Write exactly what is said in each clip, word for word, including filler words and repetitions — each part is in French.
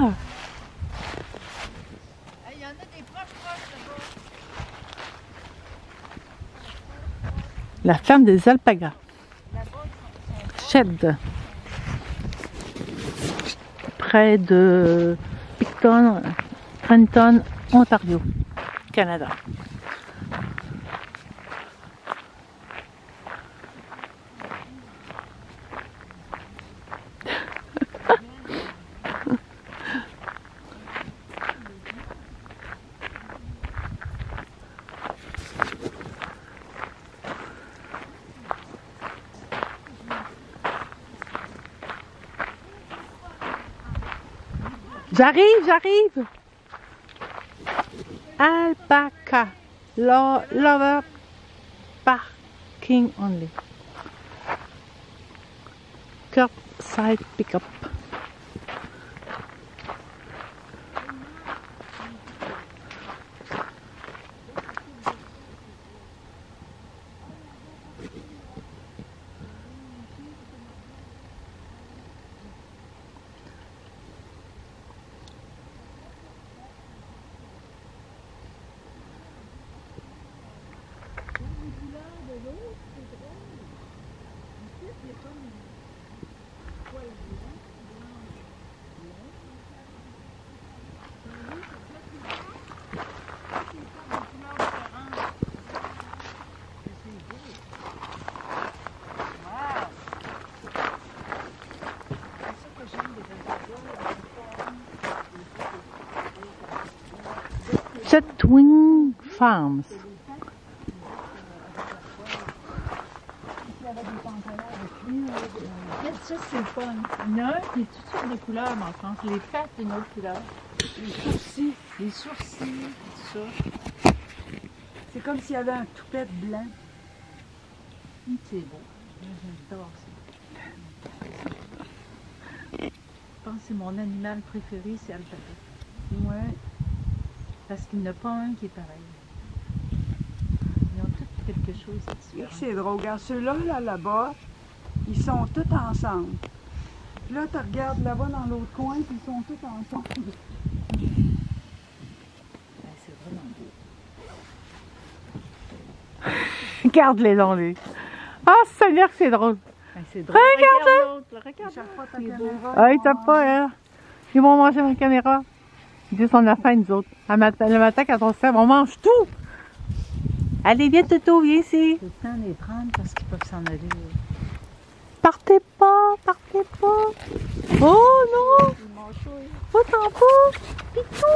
Ah! Il y en a des proches proches là-bas. La ferme des alpagas. Shed. Près de Picton, Trenton, Ontario, Canada. J'arrive, j'arrive. Alpaca. Lo lover parking only. Curbside pickup. Setwing farms. Ça c'est fun. Il y en a qui est toutes sortes de couleurs en France. Les pattes, une autre couleur. Les sourcils, les sourcils, tout ça. C'est comme s'il y avait un toupette blanc. C'est beau. J'adore ça. Je pense que c'est mon animal préféré, c'est alpaca. Ouais. Parce qu'il n'y en a pas un qui est pareil. Ils ont tous quelque chose là-dessus. C'est drôle. Regarde, ceux-là, là, là-bas, ils sont tous ensemble. Puis là, tu regardes là-bas dans l'autre coin, puis ils sont tous ensemble. Ben, c'est vraiment beau. Regarde-les dans les. Ah, oh, ça a l'air que c'est drôle. Ben, c'est drôle. Regarde-les! Regarde, regarde, regarde ta caméra. Ah, ils tapent pas, hein. Ils vont manger ma caméra. Ils disent qu'on a faim, nous autres. Le matin, quand on se lève, on mange tout. Allez, viens, Toto, viens ici. C'est le temps de les prendre parce qu'ils peuvent s'en aller. Partez pas, partez pas. Oh non! Pas tant pas! Pitou!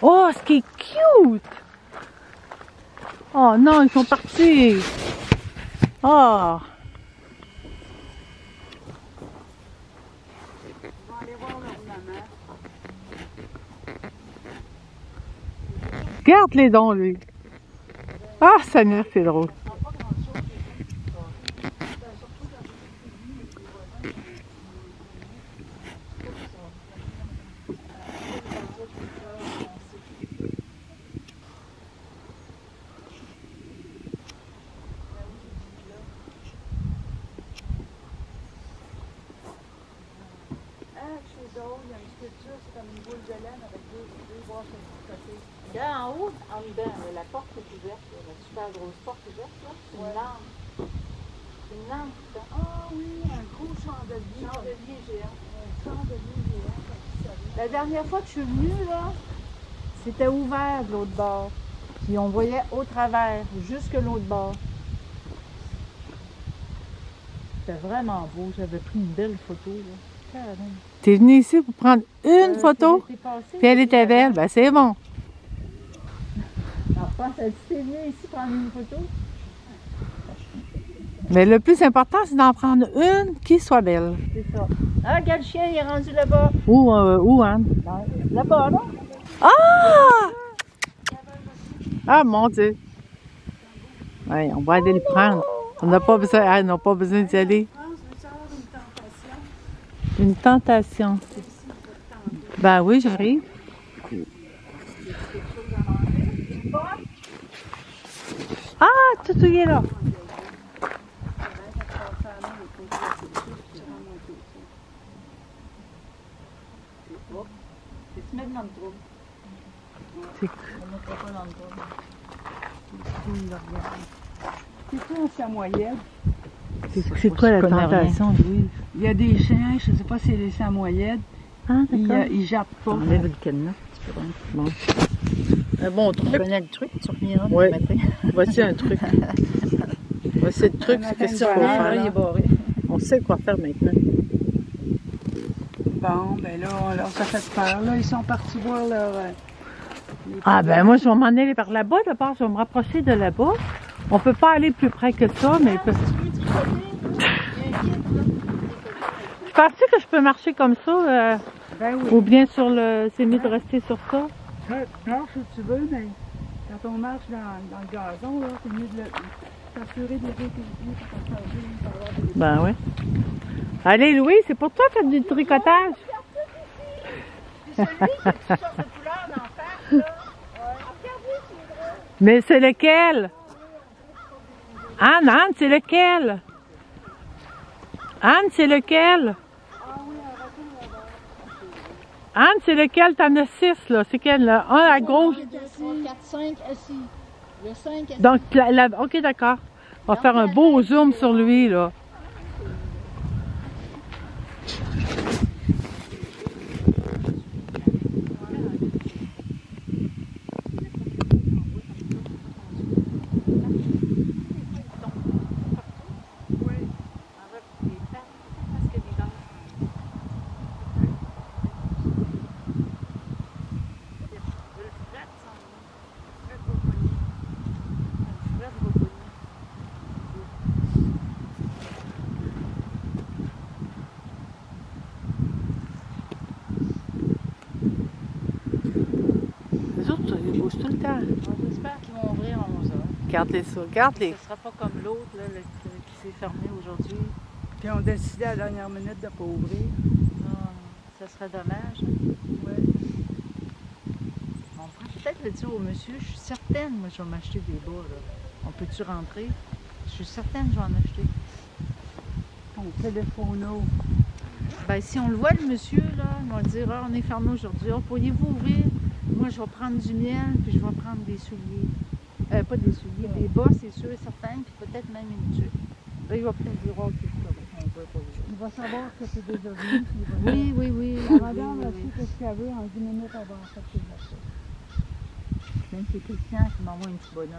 Oh, ce qui est cute! Oh non, ils sont partis! Oh! Regarde-les dents, lui! Ah, ça merde, c'est drôle! La dernière fois que je suis venue, là, c'était ouvert de l'autre bord. Puis on voyait au travers, jusque l'autre bord. C'était vraiment beau. J'avais pris une belle photo, là. T'es venue ici pour prendre une euh, photo? Puis elle était belle. Ben, c'est bon. Alors, pense, elle dit, t'es venue ici prendre une photo? Mais le plus important, c'est d'en prendre une qui soit belle. C'est ça. Ah, regarde le chien, il est rendu là-bas. Où, euh, où, Anne? Là-bas, non? Ah! Ah, mon Dieu! Ouais, on va aller le prendre. On n'a pas besoin, ah, n'a pas besoin d'y aller. Une tentation. Ben oui, j'arrive. Ah, tout est là. trouble. Je vais te mettre dans le trouble. C'est cool. Je ne me mettrai pas dans le trouble. C'est quoi un samoyède? C'est quoi la tentation, Louis? Il y a des chiens, je ne sais pas si c'est des samoyèdes. Ah, d'accord. Ils ne jappent pas. On enlève le cadenas. Bon. Un bon truc. Tu connais le truc, tu reviens le ouais. matin. Voici un truc. Voici le truc, c'est que si on faire, on sait quoi faire maintenant. Bon, ben là, on leur a fait peur. Là, ils sont partis voir leur... Euh, ah ben moi, je vais m'en aller par là-bas. D'abord, je vais me rapprocher de là-bas. On peut pas aller plus près que ça, mais... Parce... Tu penses que je peux marcher comme ça? Euh... Ben oui. Ou bien sur le... C'est mieux de rester sur ça? Marche où tu veux, mais quand on marche dans, dans le gazon, c'est mieux de s'assurer de l'éviter. Ben oui. Allez, Louis, c'est pour toi faire du tricotage. C'est celui qui a toutes sortes de couleurs d'en face, là. Mais c'est lequel? Anne, Anne, c'est lequel? Anne, c'est lequel? Anne, c'est lequel? T'en as six, là. C'est quel, là? Un à gauche. deux, trois, quatre, cinq, assis. Le cinq, assis. Donc, la, la, OK, d'accord. On va faire un beau zoom sur lui, là. Regardez ça, regardez. Ce ne sera pas comme l'autre qui s'est fermé aujourd'hui. Puis on décidait à la dernière minute de ne pas ouvrir. Ah, ça serait dommage. Ouais. On pourrait peut-être le dire au monsieur, je suis certaine, moi je vais m'acheter des bas. Là. On peut-tu rentrer? Je suis certaine que je vais en acheter. On téléphone. Ben si on le voit le monsieur, là, on va le dire, ah, on est fermé aujourd'hui. Oh, pourriez-vous ouvrir? Moi je vais prendre du miel, puis je vais prendre des souliers. Euh, pas des souliers, des bas, c'est sûr et certain, puis peut-être même une tuque. Là, il va peut-être dire, oh, il va savoir que c'est des ovnis. Oui, oui, oui. La madame a su ce qu'elle veut en dix minutes avant ça que je même c'est Christian qui m'envoie un petit bonhomme.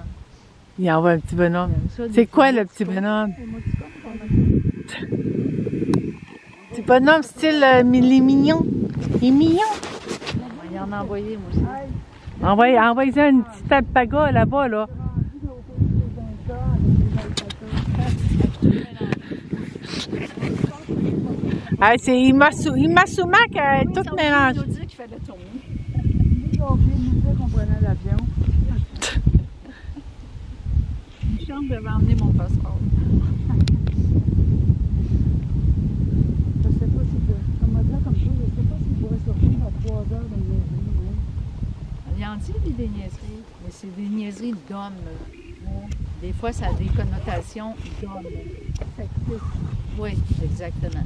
Il envoie un petit bonhomme. C'est quoi le petit bonhomme? Petit bonhomme style, euh, il est mignon. Il est mignon. Il en a envoyé, moi aussi. Envoyez, envoyez une petite alpaga là-bas, là. Ah, c'est Imasu, Imasumak, euh, oui, tout mélange. Il nous dit qu'il fait de la tournée. Nous, on nous qu'on prenait l'avion. Une chambre devait emmener mon passeport. Je ne sais pas si vous... Comme là, comme ça, je ne sais pas si vous pourrez sortir à trois heures dans les... Il en dit des niaiseries, mais c'est des niaiseries d'hommes. Des fois, ça a des connotations d'hommes. Sexistes. Oui, exactement.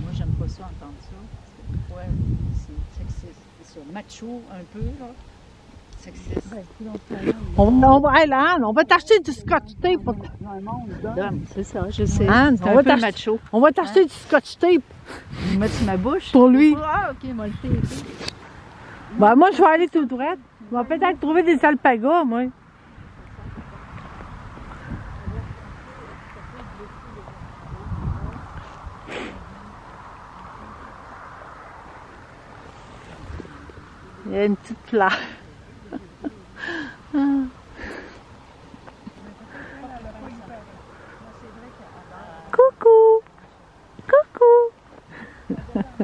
Moi, j'aime pas ça, entendre ça. Ouais, c'est sexiste. C'est ça, macho, un peu, là. Sexiste. On, on, hey, là, Anne, on va t'acheter du scotch tape. Pour... C'est ça, je sais. Anne, on, un va peu macho. On va t'acheter hein? du scotch tape. Je mets sur ma bouche. Pour lui. Ah, OK, moi, le tape. Bah moi je vais aller tout droit. Je vais peut-être trouver des alpagas, moi. Il y a une petite fleur. Coucou! Coucou!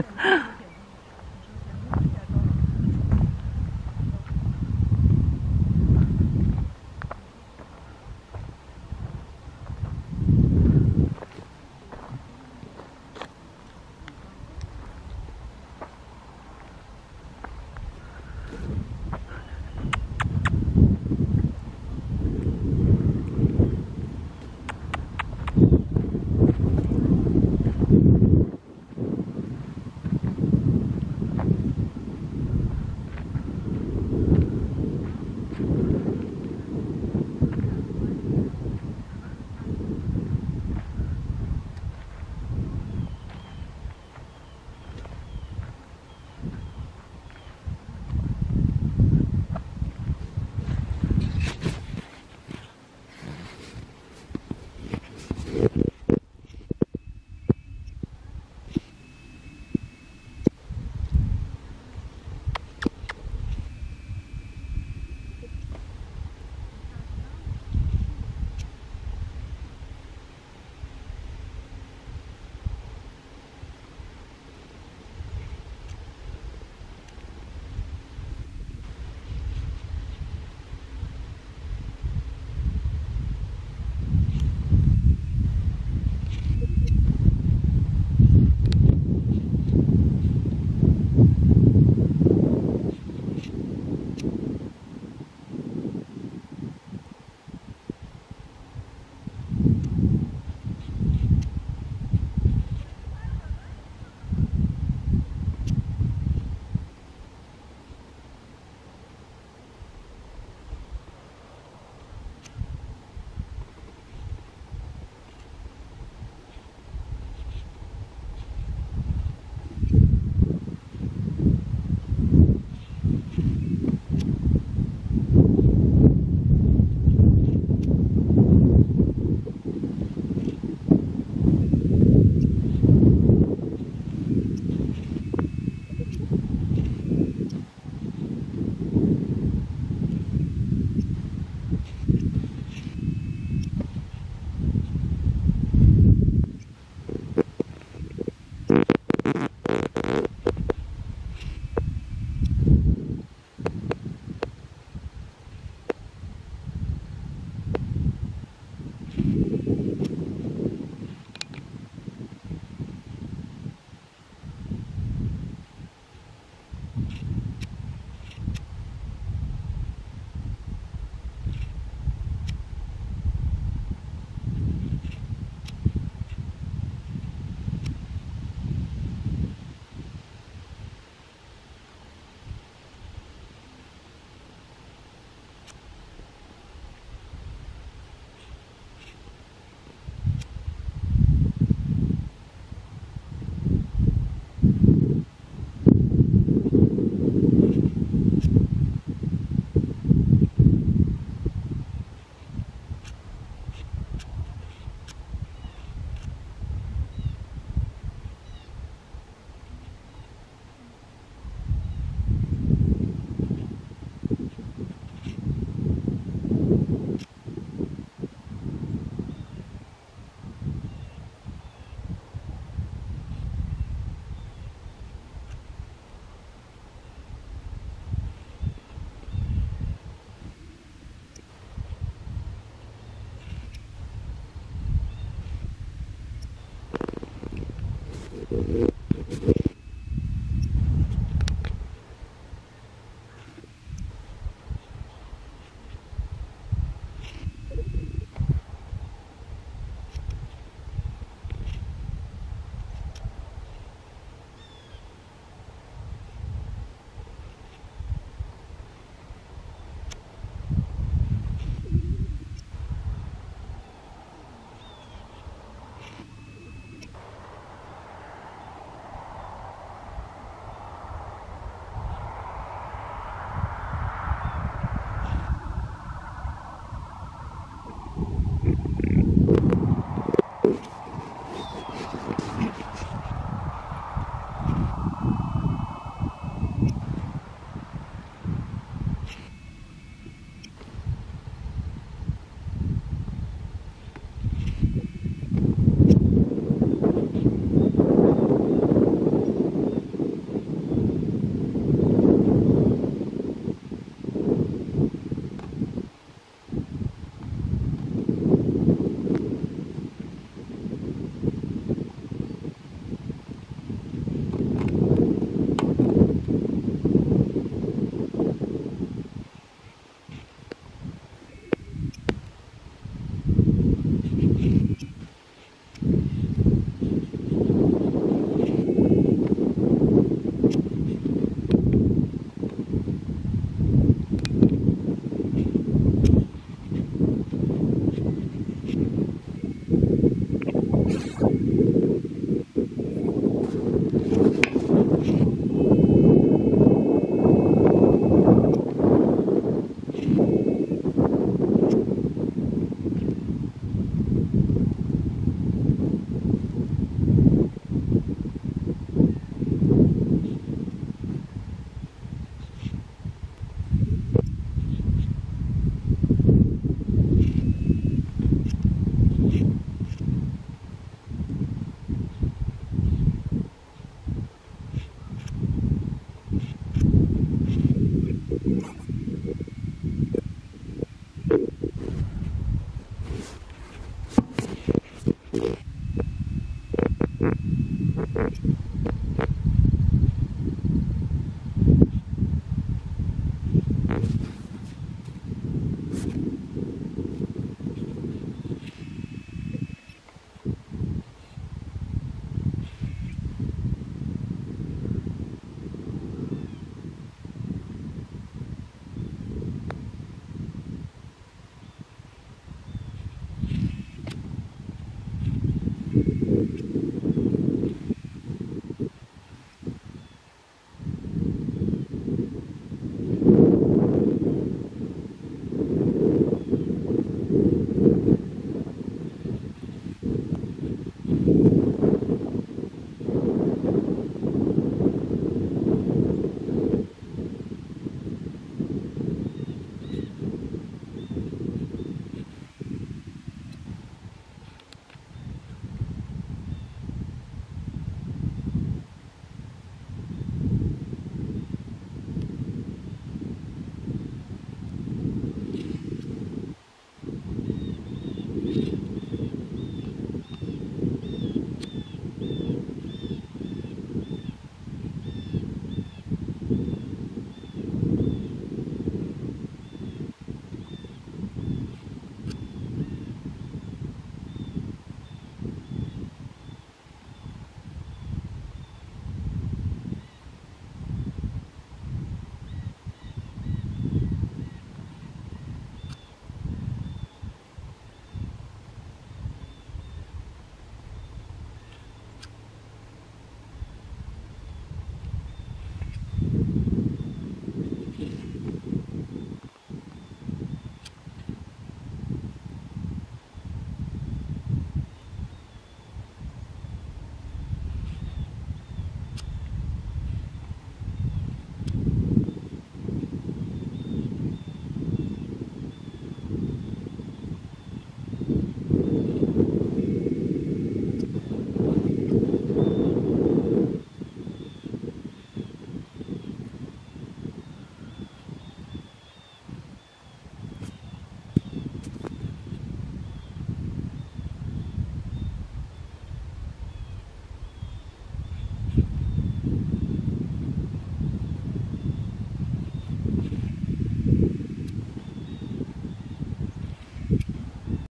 Thank you.